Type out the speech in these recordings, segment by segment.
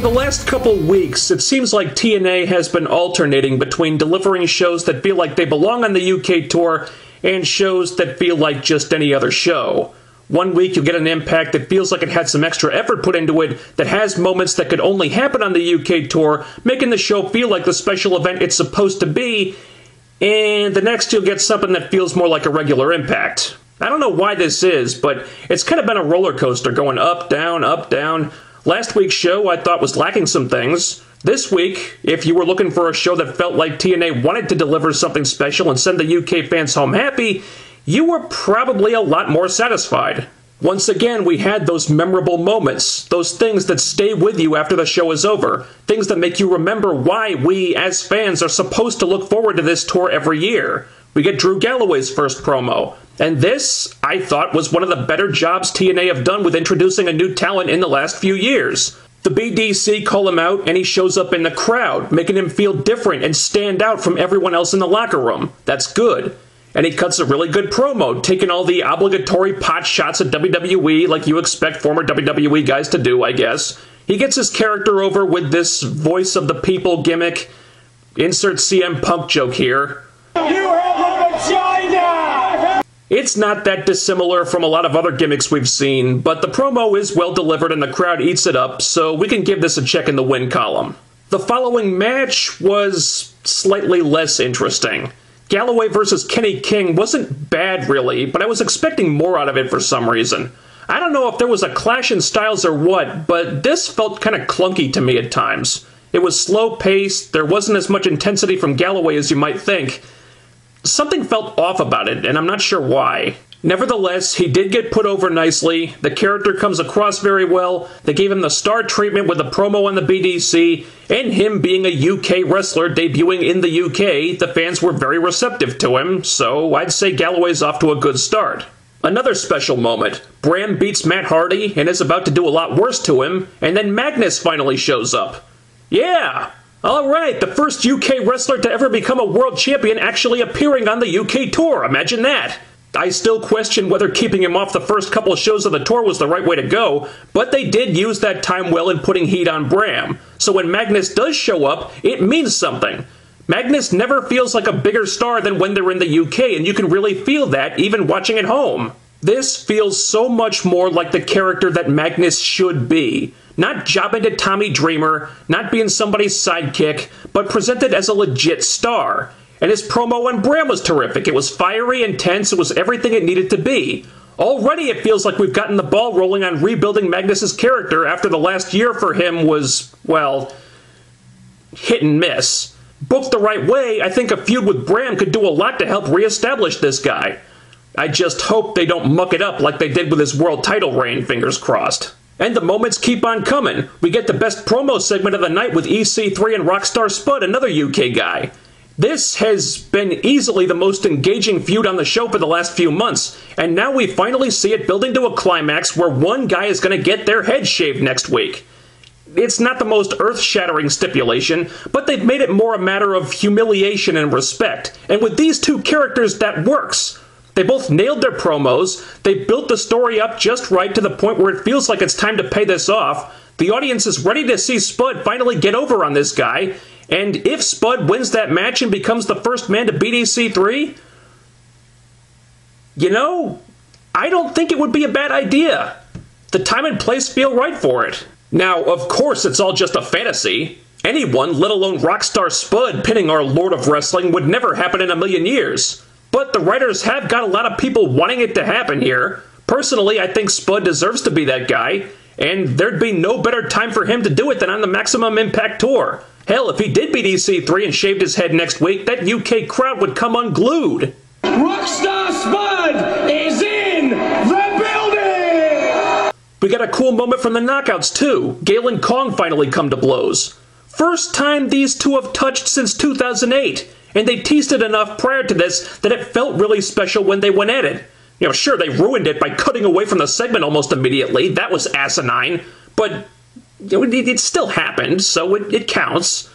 For the last couple weeks, it seems like TNA has been alternating between delivering shows that feel like they belong on the UK tour and shows that feel like just any other show. One week you'll get an Impact that feels like it had some extra effort put into it, that has moments that could only happen on the UK tour, making the show feel like the special event it's supposed to be, and the next you'll get something that feels more like a regular Impact. I don't know why this is, but it's kind of been a roller coaster going up, down, up, down. Last week's show I thought was lacking some things. This week, if you were looking for a show that felt like TNA wanted to deliver something special and send the UK fans home happy, you were probably a lot more satisfied. Once again, we had those memorable moments, those things that stay with you after the show is over, things that make you remember why we, as fans, are supposed to look forward to this tour every year. We get Drew Galloway's first promo, and this, I thought, was one of the better jobs TNA have done with introducing a new talent in the last few years. The BDC call him out, and he shows up in the crowd, making him feel different and stand out from everyone else in the locker room. That's good. And he cuts a really good promo, taking all the obligatory pot shots at WWE like you expect former WWE guys to do, I guess. He gets his character over with this voice of the people gimmick. Insert CM Punk joke here. You have a vagina! It's not that dissimilar from a lot of other gimmicks we've seen, but the promo is well delivered and the crowd eats it up, so we can give this a check in the win column. The following match was slightly less interesting. Galloway versus Kenny King wasn't bad, really, but I was expecting more out of it for some reason. I don't know if there was a clash in styles or what, but this felt kind of clunky to me at times. It was slow-paced, there wasn't as much intensity from Galloway as you might think. Something felt off about it, and I'm not sure why. Nevertheless, he did get put over nicely, the character comes across very well, they gave him the star treatment with the promo on the BDC, and him being a UK wrestler debuting in the UK, the fans were very receptive to him, so I'd say Galloway's off to a good start. Another special moment, Bram beats Matt Hardy and is about to do a lot worse to him, and then Magnus finally shows up. Yeah! Alright, the first UK wrestler to ever become a world champion actually appearing on the UK tour, imagine that! I still question whether keeping him off the first couple of shows of the tour was the right way to go, but they did use that time well in putting heat on Bram. So when Magnus does show up, it means something. Magnus never feels like a bigger star than when they're in the UK, and you can really feel that even watching at home. This feels so much more like the character that Magnus should be. Not jobbing to Tommy Dreamer, not being somebody's sidekick, but presented as a legit star. And his promo on Bram was terrific. It was fiery, intense, it was everything it needed to be. Already it feels like we've gotten the ball rolling on rebuilding Magnus's character after the last year for him was, well, hit and miss. Booked the right way, I think a feud with Bram could do a lot to help reestablish this guy. I just hope they don't muck it up like they did with his world title reign, fingers crossed. And the moments keep on coming. We get the best promo segment of the night with EC3 and Rockstar Spud, another UK guy. This has been easily the most engaging feud on the show for the last few months, and now we finally see it building to a climax where one guy is going to get their head shaved next week. It's not the most earth-shattering stipulation, but they've made it more a matter of humiliation and respect, and with these two characters that works. They both nailed their promos, they built the story up just right to the point where it feels like it's time to pay this off, the audience is ready to see Spud finally get over on this guy, and if Spud wins that match and becomes the first man to beat EC3, you know, I don't think it would be a bad idea. The time and place feel right for it. Now, of course, it's all just a fantasy. Anyone, let alone Rockstar Spud, pinning our Lord of Wrestling would never happen in a million years. But the writers have got a lot of people wanting it to happen here. Personally, I think Spud deserves to be that guy, and there'd be no better time for him to do it than on the Maximum Impact Tour. Hell, if he did beat EC3 and shaved his head next week, that UK crowd would come unglued. Rockstar Spud is in the building! We got a cool moment from the Knockouts, too. Gail and Kong finally come to blows. First time these two have touched since 2008, and they teased it enough prior to this that it felt really special when they went at it. You know, sure, they ruined it by cutting away from the segment almost immediately. That was asinine, but it still happened, so it counts.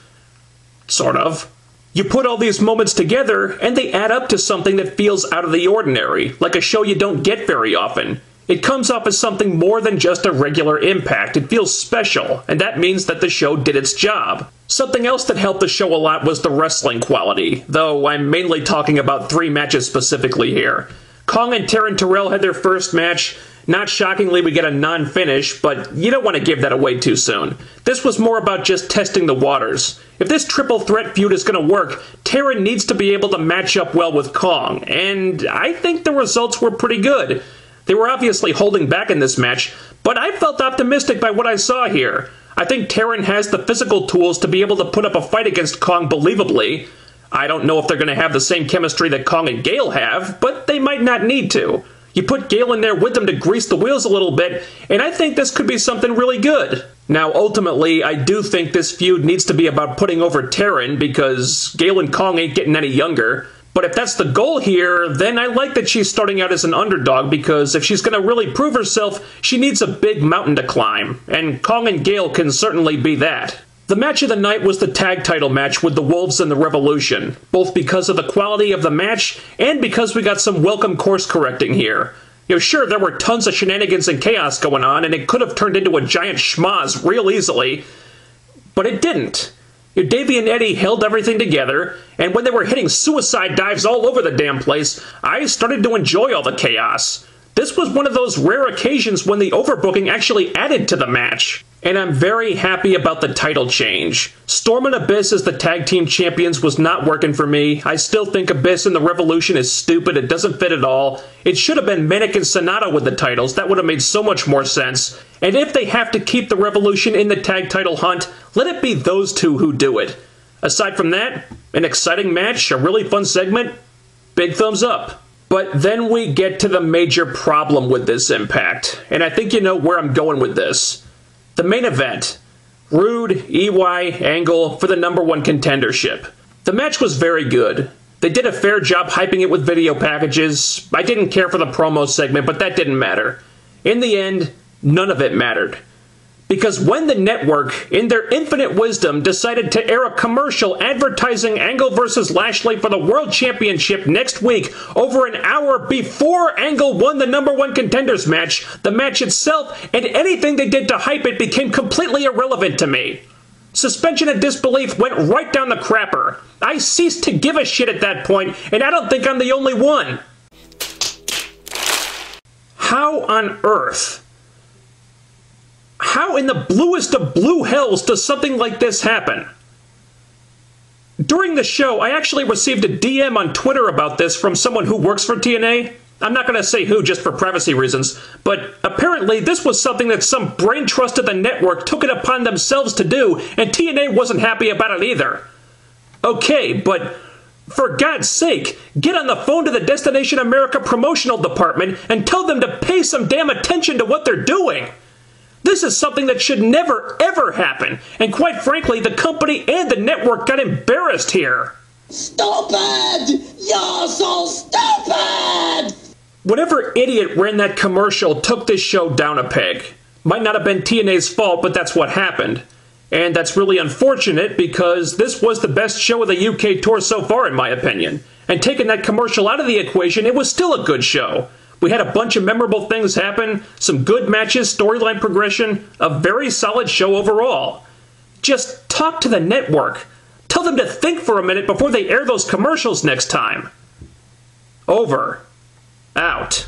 Sort of. You put all these moments together, and they add up to something that feels out of the ordinary, like a show you don't get very often. It comes up as something more than just a regular Impact. It feels special, and that means that the show did its job. Something else that helped the show a lot was the wrestling quality, though I'm mainly talking about three matches specifically here. Kong and Taryn Terrell had their first match. Not shockingly, we get a non-finish, but you don't want to give that away too soon. This was more about just testing the waters. If this triple threat feud is going to work, Taryn needs to be able to match up well with Kong, and I think the results were pretty good. They were obviously holding back in this match, but I felt optimistic by what I saw here. I think Taryn has the physical tools to be able to put up a fight against Kong believably. I don't know if they're going to have the same chemistry that Kong and Gail have, but they might not need to. You put Gail in there with them to grease the wheels a little bit, and I think this could be something really good. Now, ultimately, I do think this feud needs to be about putting over Taryn, because Gail and Kong ain't getting any younger. But if that's the goal here, then I like that she's starting out as an underdog, because if she's going to really prove herself, she needs a big mountain to climb, and Kong and Gail can certainly be that. The match of the night was the tag title match with the Wolves and the Revolution, both because of the quality of the match and because we got some welcome course correcting here. You know, sure, there were tons of shenanigans and chaos going on, and it could have turned into a giant schmoz real easily, but it didn't. You know, Davey and Eddie held everything together, and when they were hitting suicide dives all over the damn place, I started to enjoy all the chaos. This was one of those rare occasions when the overbooking actually added to the match. And I'm very happy about the title change. Storm and Abyss as the tag team champions was not working for me. I still think Abyss and the Revolution is stupid. It doesn't fit at all. It should have been Manic and Sonata with the titles. That would have made so much more sense. And if they have to keep the Revolution in the tag title hunt, let it be those two who do it. Aside from that, an exciting match, a really fun segment, big thumbs up. But then we get to the major problem with this Impact. And I think you know where I'm going with this. The main event, Rude, EY, Angle for the #1 contendership. The match was very good. They did a fair job hyping it with video packages. I didn't care for the promo segment, but that didn't matter. In the end, none of it mattered. Because when the network, in their infinite wisdom, decided to air a commercial advertising Angle versus Lashley for the World Championship next week, over an hour before Angle won the #1 contenders match, the match itself and anything they did to hype it became completely irrelevant to me. Suspension of disbelief went right down the crapper. I ceased to give a shit at that point, and I don't think I'm the only one. How on earth? How in the bluest of blue hells does something like this happen? During the show, I actually received a DM on Twitter about this from someone who works for TNA. I'm not going to say who just for privacy reasons, but apparently this was something that some brain trust of the network took it upon themselves to do, and TNA wasn't happy about it either. Okay, but for God's sake, get on the phone to the Destination America promotional department and tell them to pay some damn attention to what they're doing. This is something that should never, ever happen. And quite frankly, the company and the network got embarrassed here. Stupid! You're so stupid! Whatever idiot ran that commercial took this show down a peg. Might not have been TNA's fault, but that's what happened. And that's really unfortunate because this was the best show of the UK tour so far, in my opinion. And taking that commercial out of the equation, it was still a good show. We had a bunch of memorable things happen, some good matches, storyline progression, a very solid show overall. Just talk to the network. Tell them to think for a minute before they air those commercials next time. Over. Out.